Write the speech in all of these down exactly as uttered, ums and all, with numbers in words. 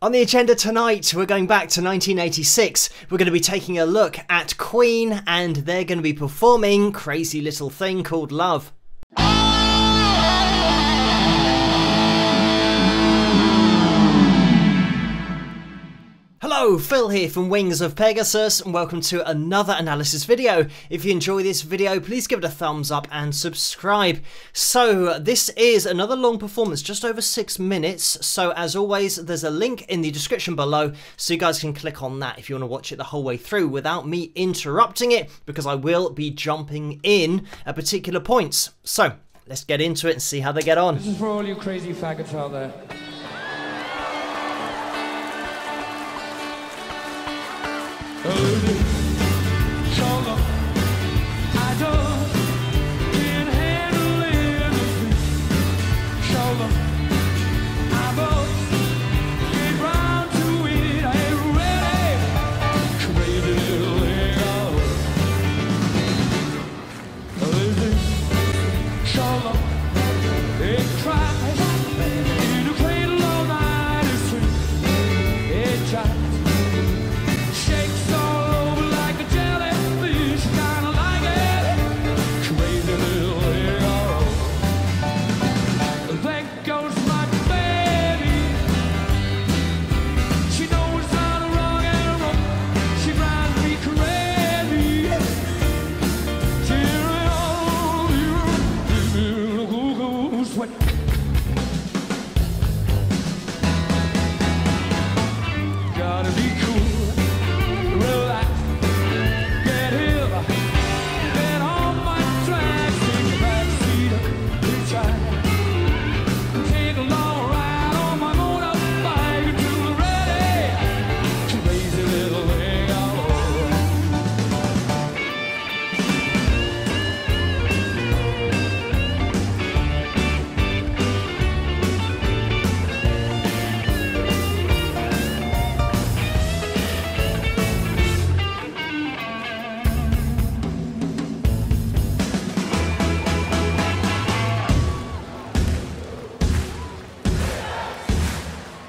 On the agenda tonight, we're going back to nineteen eighty-six. We're going to be taking a look at Queen, and they're going to be performing Crazy Little Thing Called Love. Hello, Phil here from Wings of Pegasus, and welcome to another analysis video. If you enjoy this video, please give it a thumbs up and subscribe. So this is another long performance, just over six minutes. So as always, there's a link in the description below, so you guys can click on that if you want to watch it the whole way through without me interrupting it, because I will be jumping in at particular points. So let's get into it and see how they get on. This is for all you crazy faggots out there. Oh,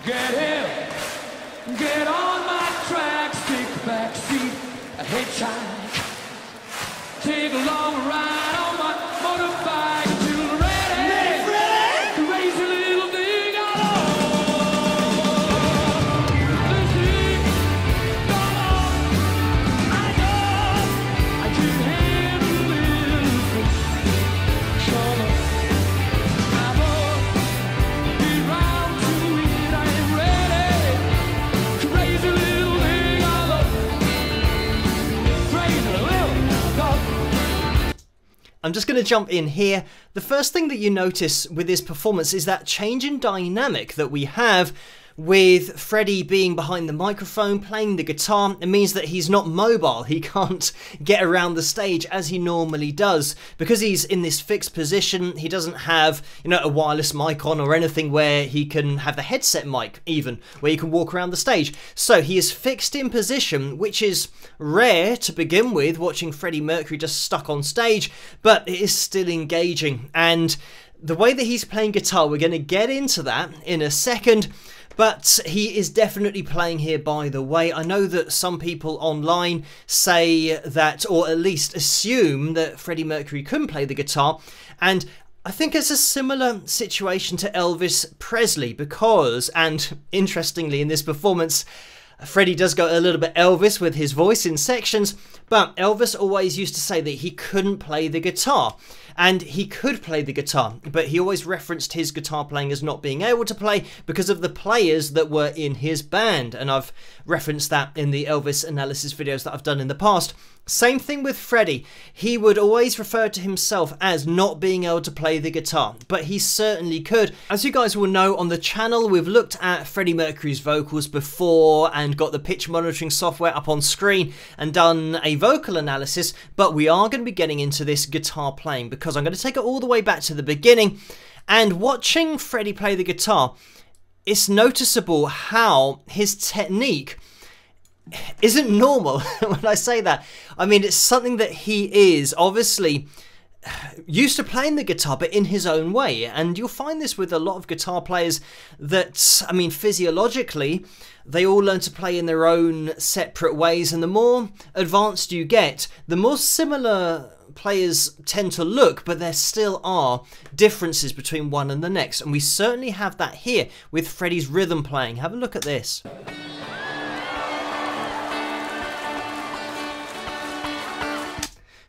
get him, get on my tracks, take a back seat, a hitchhike, take a long ride on my motorbike till I'm ready, crazy little thing I love, I know, I can handle this, I'm just going to jump in here. The first thing that you notice with this performance is that change in dynamic that we have with Freddie being behind the microphone, playing the guitar. It means that he's not mobile. He can't get around the stage as he normally does. Because he's in this fixed position, he doesn't have, you know, a wireless mic on or anything where he can have the headset mic even, where you can walk around the stage. So he is fixed in position, which is rare to begin with, watching Freddie Mercury just stuck on stage, but it is still engaging. And the way that he's playing guitar, we're going to get into that in a second. But he is definitely playing here, by the way. I know that some people online say that, or at least assume that Freddie Mercury couldn't play the guitar. And I think it's a similar situation to Elvis Presley because, and interestingly in this performance, Freddie does go a little bit Elvis with his voice in sections, but Elvis always used to say that he couldn't play the guitar. And he could play the guitar, but he always referenced his guitar playing as not being able to play because of the players that were in his band. And I've referenced that in the Elvis analysis videos that I've done in the past. Same thing with Freddie. He would always refer to himself as not being able to play the guitar, but he certainly could. As you guys will know on the channel, we've looked at Freddie Mercury's vocals before and got the pitch monitoring software up on screen and done a vocal analysis, but we are going to be getting into this guitar playing because I'm going to take it all the way back to the beginning. And watching Freddie play the guitar, it's noticeable how his technique isn't normal. When I say that, I mean it's something that he is obviously used to playing the guitar, but in his own way. And you'll find this with a lot of guitar players that, I mean, physiologically, they all learn to play in their own separate ways. And the more advanced you get, the more similar players tend to look, but there still are differences between one and the next. And we certainly have that here with Freddie's rhythm playing. Have a look at this.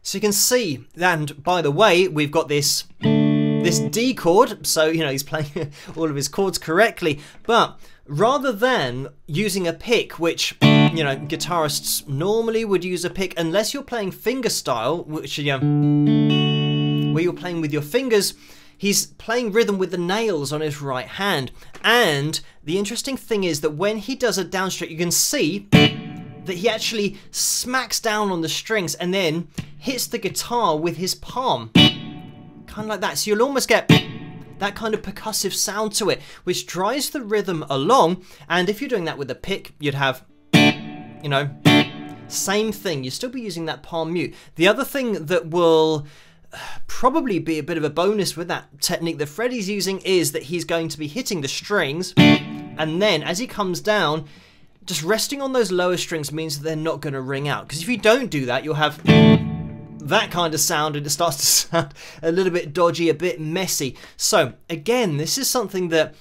So you can see, and by the way, we've got this this D chord, so you know he's playing all of his chords correctly, but rather than using a pick, which you know guitarists normally would use a pick, unless you're playing fingerstyle, which you know, where you're playing with your fingers, he's playing rhythm with the nails on his right hand. And the interesting thing is that when he does a downstroke, you can see that he actually smacks down on the strings and then hits the guitar with his palm, kind of like that. So you'll almost get that kind of percussive sound to it, which drives the rhythm along. And if you're doing that with a pick, you'd have, you know, same thing. You'd still be using that palm mute. The other thing that will probably be a bit of a bonus with that technique that Freddie's using is that he's going to be hitting the strings, and then as he comes down, just resting on those lower strings means that they're not going to ring out. Because if you don't do that, you'll have that kind of sound, and it starts to sound a little bit dodgy, a bit messy. So again, this is something that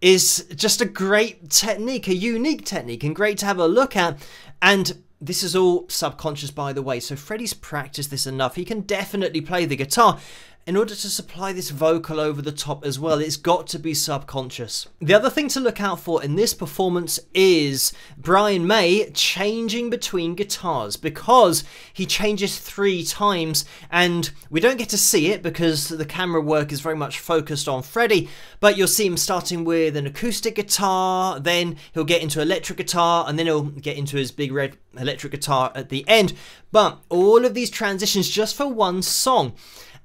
is just a great technique, a unique technique, and great to have a look at. And this is all subconscious, by the way, so Freddie's practiced this enough. He can definitely play the guitar. In order to supply this vocal over the top as well, it's got to be subconscious. The other thing to look out for in this performance is Brian May changing between guitars, because he changes three times, and we don't get to see it because the camera work is very much focused on Freddie, but you'll see him starting with an acoustic guitar, then he'll get into electric guitar, and then he'll get into his big red electric guitar at the end. But all of these transitions just for one song.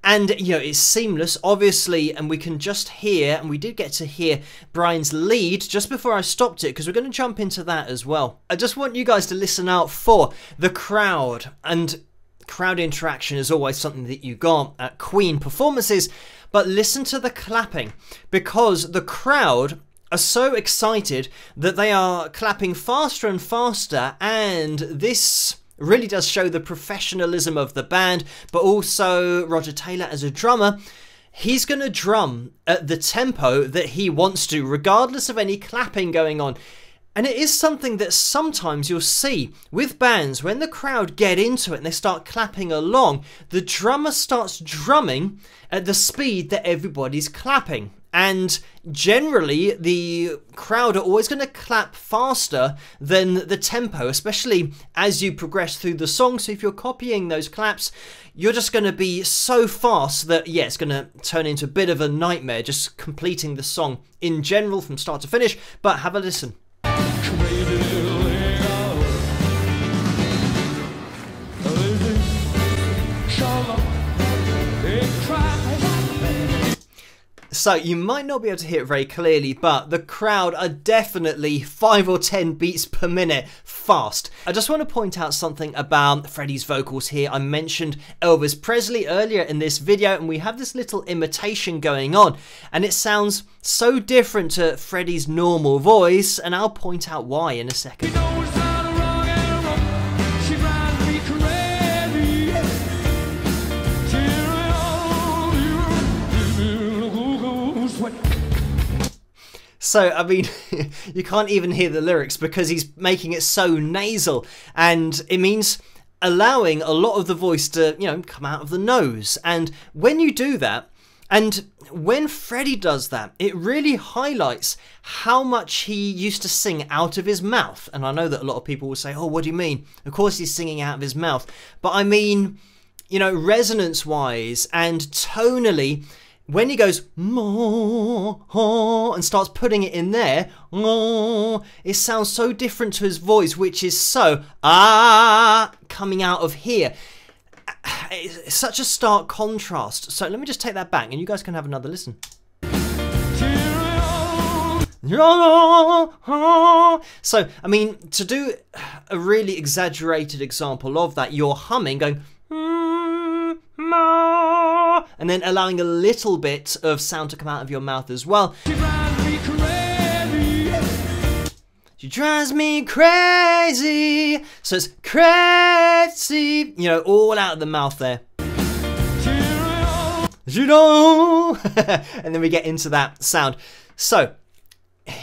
And, you know, it's seamless, obviously, and we can just hear, and we did get to hear Brian's lead just before I stopped it, because we're going to jump into that as well. I just want you guys to listen out for the crowd, and crowd interaction is always something that you got at Queen performances, but listen to the clapping, because the crowd are so excited that they are clapping faster and faster, and this really does show the professionalism of the band. But also Roger Taylor as a drummer, he's going to drum at the tempo that he wants to, regardless of any clapping going on. And it is something that sometimes you'll see with bands, when the crowd get into it and they start clapping along, the drummer starts drumming at the speed that everybody's clapping. And generally, the crowd are always going to clap faster than the tempo, especially as you progress through the song. So if you're copying those claps, you're just going to be so fast that, yeah, it's going to turn into a bit of a nightmare just completing the song in general from start to finish. But have a listen. So you might not be able to hear it very clearly, but the crowd are definitely five or ten beats per minute fast. I just want to point out something about Freddie's vocals here. I mentioned Elvis Presley earlier in this video, and we have this little imitation going on, and it sounds so different to Freddie's normal voice, and I'll point out why in a second. So, I mean, you can't even hear the lyrics because he's making it so nasal, and it means allowing a lot of the voice to, you know, come out of the nose. And when you do that, and when Freddie does that, it really highlights how much he used to sing out of his mouth. And I know that a lot of people will say, oh, what do you mean? Of course he's singing out of his mouth. But I mean, you know, resonance-wise and tonally, when he goes and starts putting it in there, it sounds so different to his voice, which is so ah coming out of here. It's such a stark contrast. So let me just take that back, and you guys can have another listen. So I mean, to do a really exaggerated example of that, you're humming, going. and then allowing a little bit of sound to come out of your mouth as well. She drives me crazy. She drives me crazy. So it's crazy, you know, all out of the mouth there. Cheerio. And then we get into that sound. So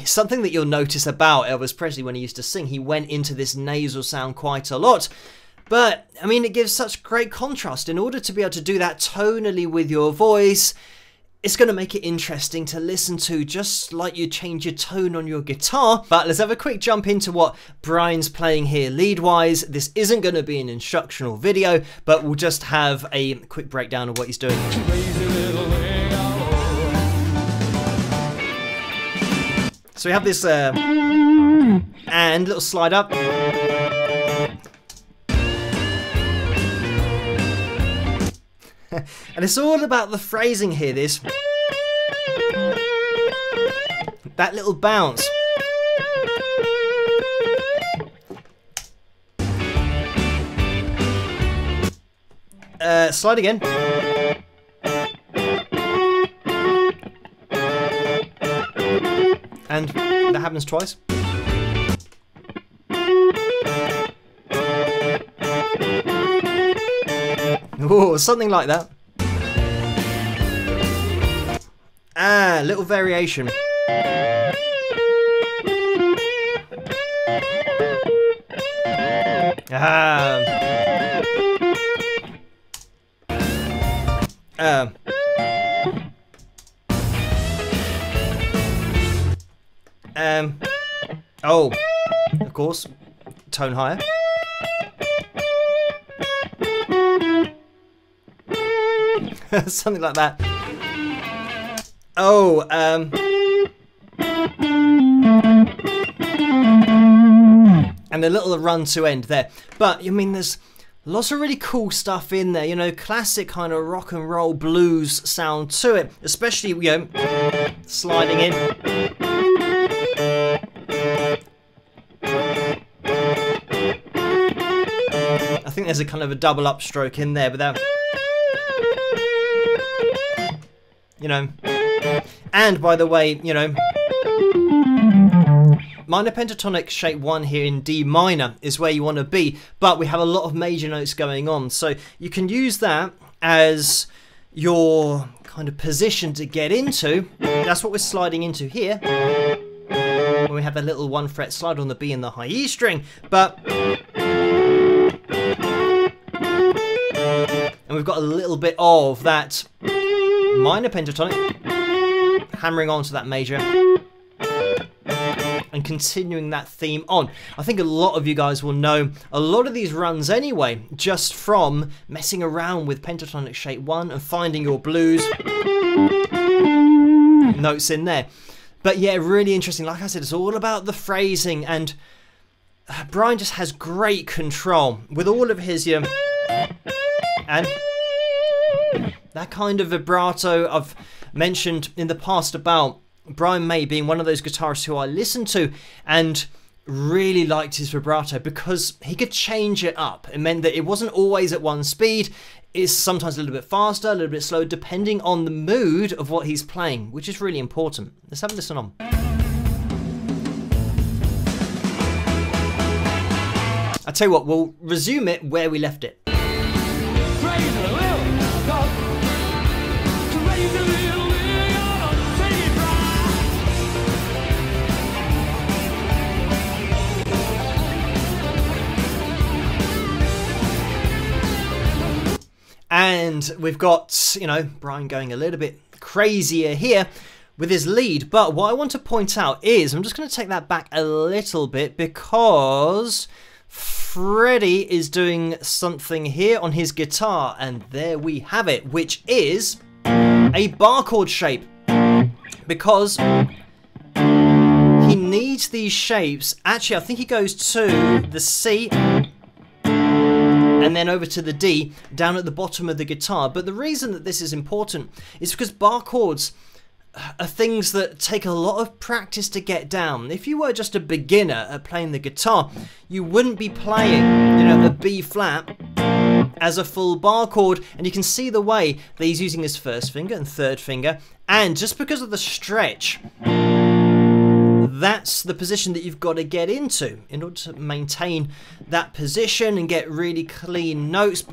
something that you'll notice about Elvis Presley when he used to sing, he went into this nasal sound quite a lot. But, I mean, it gives such great contrast. In order to be able to do that tonally with your voice, it's going to make it interesting to listen to, just like you change your tone on your guitar. But let's have a quick jump into what Brian's playing here lead-wise. This isn't going to be an instructional video, but we'll just have a quick breakdown of what he's doing. So we have this, uh, and little slide up. And it's all about the phrasing here, this. That little bounce. Uh, slide again. And that happens twice. Ooh, something like that. Ah, little variation. Ah. Um. Um. Oh, of course, tone higher. Something like that. Oh, um. And a little run to end there. But, I mean, there's lots of really cool stuff in there, you know, classic kind of rock and roll blues sound to it, especially, you know, sliding in. I think there's a kind of a double upstroke in there, but that. You know, and by the way, you know, minor pentatonic shape one here in D minor is where you want to be, but we have a lot of major notes going on, so you can use that as your kind of position to get into. That's what we're sliding into here, when we have a little one fret slide on the B and the high E string, but and we've got a little bit of that minor pentatonic hammering on to that major and continuing that theme on. I think a lot of you guys will know a lot of these runs anyway, just from messing around with pentatonic shape one and finding your blues notes in there. But yeah, really interesting. Like I said, it's all about the phrasing, and Brian just has great control with all of his, you know, and that kind of vibrato. I've mentioned in the past about Brian May being one of those guitarists who I listened to and really liked his vibrato because he could change it up. It meant that it wasn't always at one speed. It's sometimes a little bit faster, a little bit slower, depending on the mood of what he's playing, which is really important. Let's have a listen on. I tell you what, we'll resume it where we left it. And we've got, you know, Brian going a little bit crazier here with his lead. But what I want to point out is, I'm just going to take that back a little bit because Freddie is doing something here on his guitar. And there we have it, which is a bar chord shape. Because he needs these shapes. Actually, I think he goes to the C and then over to the D down at the bottom of the guitar. But the reason that this is important is because bar chords are things that take a lot of practice to get down. If you were just a beginner at playing the guitar, you wouldn't be playing, you know, a B flat down as a full bar chord, and you can see the way that he's using his first finger and third finger, and just because of the stretch, that's the position that you've got to get into in order to maintain that position and get really clean notes.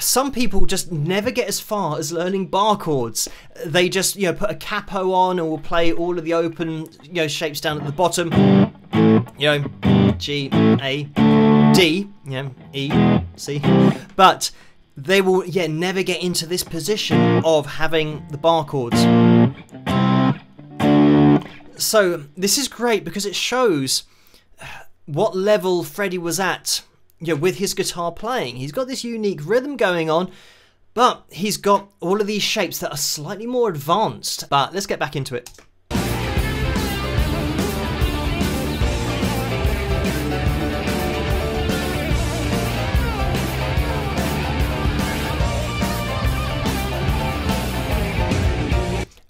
Some people just never get as far as learning bar chords. They just, you know, put a capo on and will play all of the open, you know, shapes down at the bottom. You know, G, A, D, you know, E, C. But they will, yeah, never get into this position of having the bar chords. So this is great because it shows what level Freddie was at, you know, with his guitar playing. He's got this unique rhythm going on, but he's got all of these shapes that are slightly more advanced. But let's get back into it.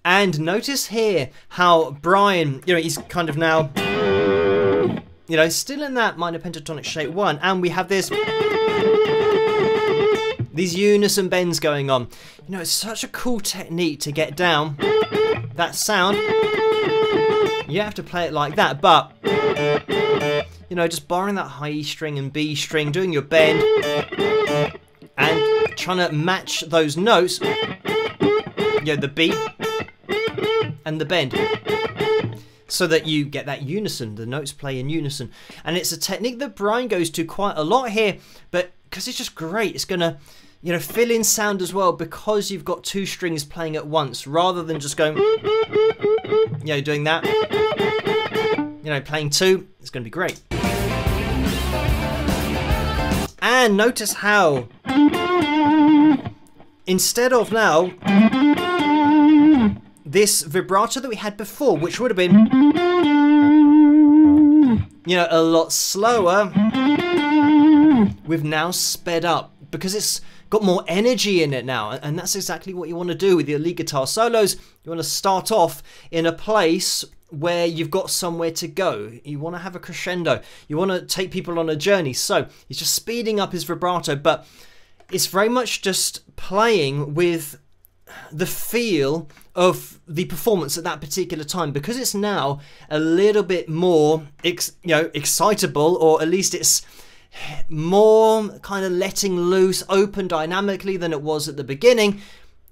And notice here how Brian, you know, he's kind of now, you know, still in that minor pentatonic shape one, and we have this, these unison bends going on. You know, it's such a cool technique to get down that sound. You have to play it like that, but, you know, just borrowing that high E string and B string, doing your bend, and trying to match those notes, you know, the beat and the bend, so that you get that unison, the notes play in unison. And it's a technique that Brian goes to quite a lot here, but because it's just great, it's gonna, you know, fill in sound as well, because you've got two strings playing at once, rather than just going, you know, doing that, you know, playing two. It's gonna be great. And notice how instead of now this vibrato that we had before, which would have been, you know, a lot slower, we've now sped up because it's got more energy in it now. And that's exactly what you want to do with your lead guitar solos. You want to start off in a place where you've got somewhere to go. You want to have a crescendo. You want to take people on a journey. So he's just speeding up his vibrato, but it's very much just playing with the feel of the performance at that particular time, because it's now a little bit more ex you know excitable, or at least it's more kind of letting loose, open dynamically than it was at the beginning.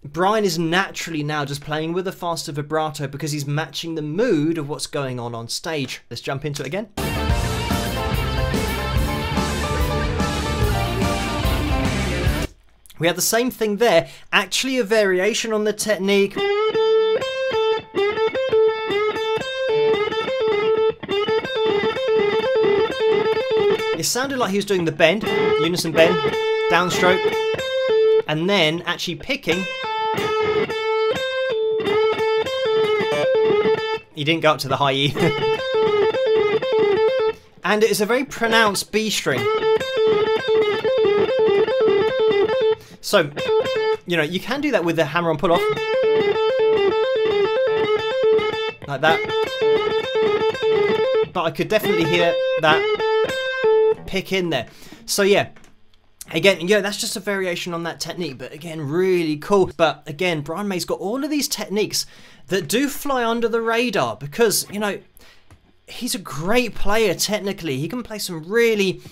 Brian is naturally now just playing with a faster vibrato because he's matching the mood of what's going on on stage. Let's jump into it again. We have the same thing there, actually a variation on the technique. It sounded like he was doing the bend, unison bend, downstroke, and then actually picking. He didn't go up to the high E. And it's a very pronounced B string. So, you know, you can do that with the hammer-on pull-off. Like that. But I could definitely hear that pick in there. So, yeah. Again, yeah, that's just a variation on that technique. But, again, really cool. But, again, Brian May's got all of these techniques that do fly under the radar because, you know, he's a great player technically. He can play some really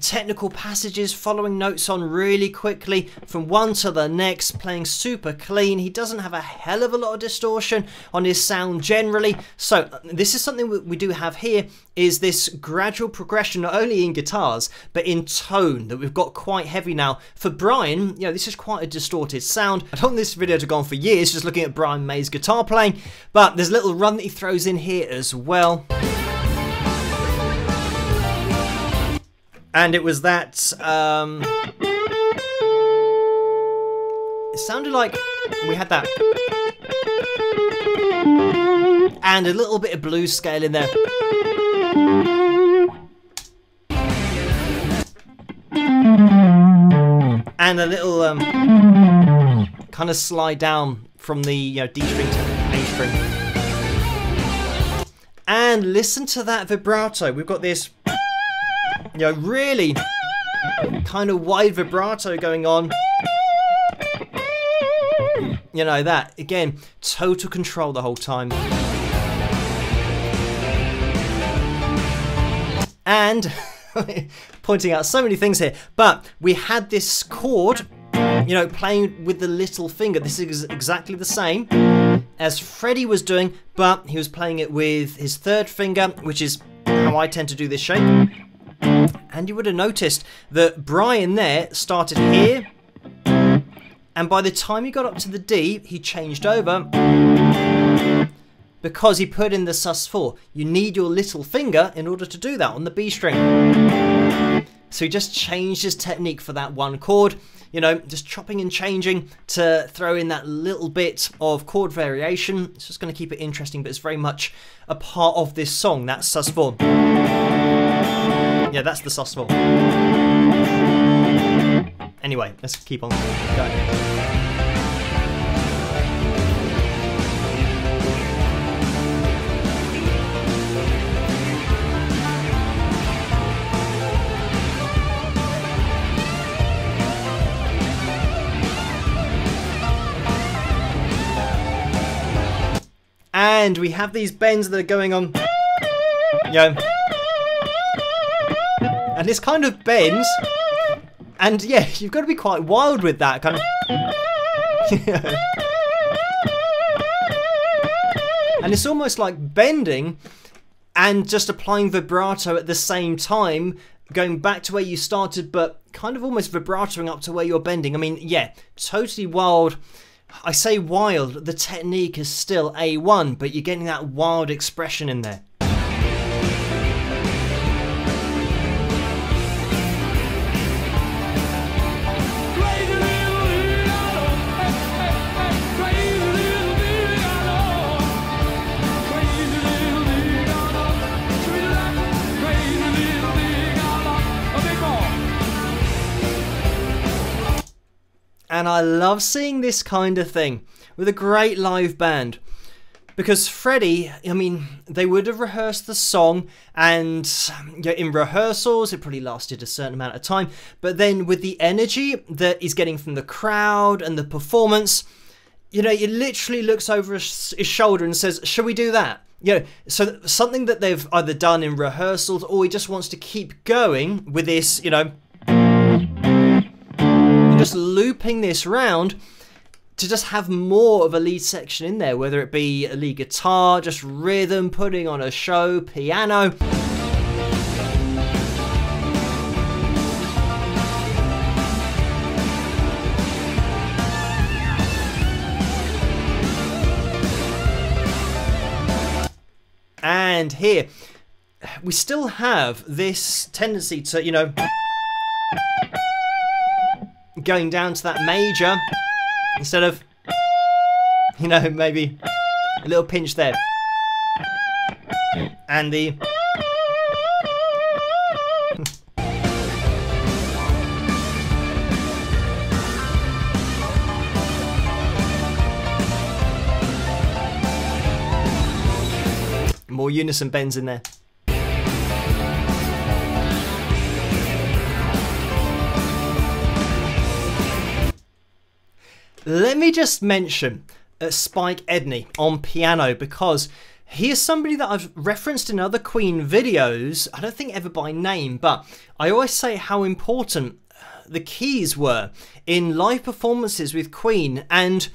technical passages, following notes on really quickly from one to the next, playing super clean. He doesn't have a hell of a lot of distortion on his sound generally. So this is something we do have here, is this gradual progression, not only in guitars but in tone, that we've got quite heavy now. For Brian, you know, this is quite a distorted sound. I don't want this video to go on for years just looking at Brian May's guitar playing, but there's a little run that he throws in here as well. And it was that, um, it sounded like we had that. And a little bit of blues scale in there. And a little, um, kind of slide down from the, you know, D string to A string. And listen to that vibrato. We've got this, you know, really kind of wide vibrato going on. You know, that, again, total control the whole time. And, pointing out so many things here, but we had this chord, you know, playing with the little finger. This is exactly the same as Freddie was doing, but he was playing it with his third finger, which is how I tend to do this shape. And you would have noticed that Brian there started here, and by the time he got up to the D, he changed over because he put in the sus four. You need your little finger in order to do that on the B string. So he just changed his technique for that one chord, you know, just chopping and changing to throw in that little bit of chord variation. It's just going to keep it interesting, but it's very much a part of this song, that sus four. Yeah, that's the sus four. Anyway, let's keep on going. And we have these bends that are going on. Yeah. And this kind of bends. And yeah, you've got to be quite wild with that kind of. And it's almost like bending and just applying vibrato at the same time, going back to where you started, but kind of almost vibratoing up to where you're bending. I mean, yeah, totally wild. I say wild, the technique is still A one, but you're getting that wild expression in there. And I love seeing this kind of thing with a great live band, because Freddie, I mean, they would have rehearsed the song, and in rehearsals it probably lasted a certain amount of time, but then with the energy that he's getting from the crowd and the performance, you know, he literally looks over his shoulder and says, "Shall we do that?" You know, so something that they've either done in rehearsals, or he just wants to keep going with this, you know, just looping this round to just have more of a lead section in there, whether it be a lead guitar, just rhythm, putting on a show, piano. And here, we still have this tendency to, you know, going down to that major instead of, you know, maybe a little pinch there. And the more unison bends in there. Let me just mention uh, Spike Edney on piano, because he is somebody that I've referenced in other Queen videos, I don't think ever by name, but I always say how important the keys were in live performances with Queen, and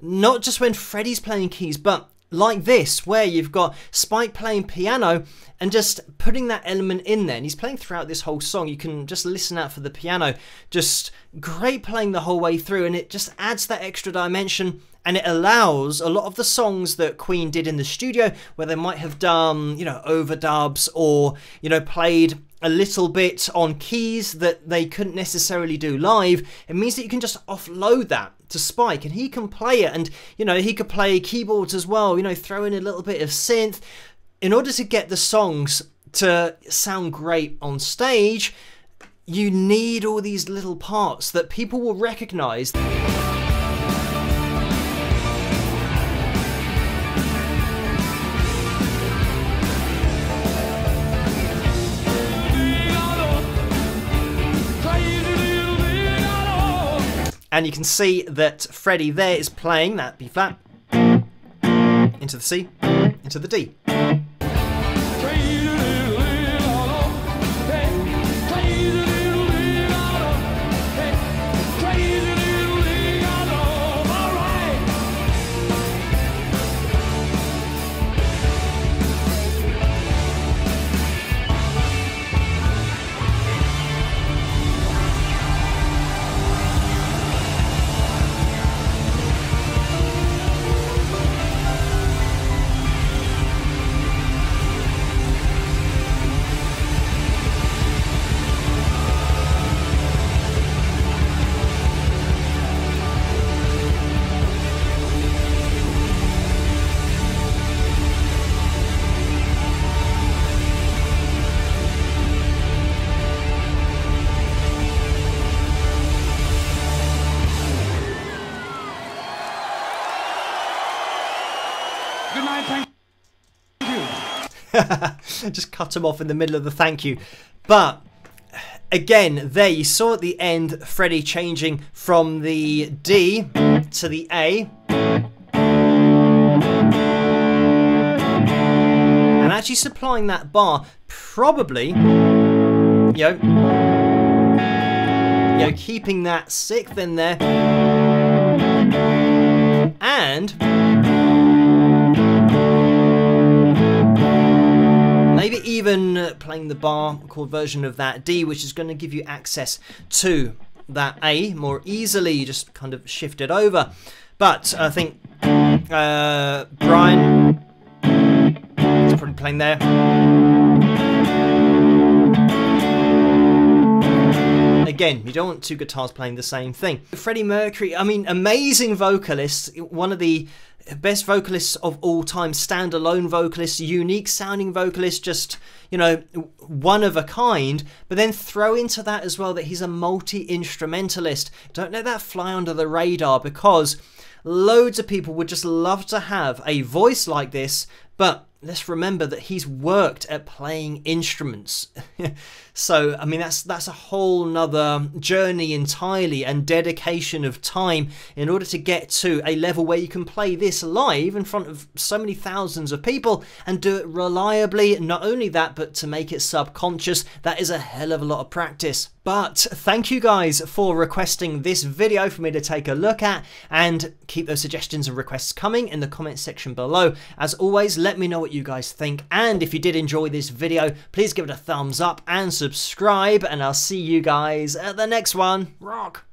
not just when Freddie's playing keys, but like this, where you've got Spike playing piano and just putting that element in there, and he's playing throughout this whole song. You can just listen out for the piano, just great playing the whole way through, and it just adds that extra dimension, and it allows a lot of the songs that Queen did in the studio, where they might have done, you know, overdubs, or, you know, played a little bit on keys that they couldn't necessarily do live. It means that you can just offload that to Spike, and he can play it, and, you know, he could play keyboards as well, you know, throw in a little bit of synth in order to get the songs to sound great on stage. You need all these little parts that people will recognize. And you can see that Freddie there is playing that B flat, into the C, into the D. Just cut him off in the middle of the thank you. But again, there you saw at the end Freddie changing from the D to the A, and actually supplying that bar, probably, you know, you know, keeping that sixth in there, and maybe even playing the bar chord version of that D, which is going to give you access to that A more easily. You just kind of shift it over. But I think uh, Brian is probably playing there. Again, you don't want two guitars playing the same thing. Freddie Mercury, I mean, amazing vocalist, one of the best vocalists of all time, standalone vocalist, unique sounding vocalist, just, you know, one of a kind. But then throw into that as well that he's a multi-instrumentalist. Don't let that fly under the radar, because loads of people would just love to have a voice like this, but let's remember that he's worked at playing instruments. So, I mean, that's that's a whole nother journey entirely, and dedication of time in order to get to a level where you can play this live in front of so many thousands of people and do it reliably. Not only that, but to make it subconscious, that is a hell of a lot of practice. But thank you guys for requesting this video for me to take a look at, and keep those suggestions and requests coming in the comment section below. As always, let me know what you guys think, and if you did enjoy this video, please give it a thumbs up and subscribe, and I'll see you guys at the next one. Rock!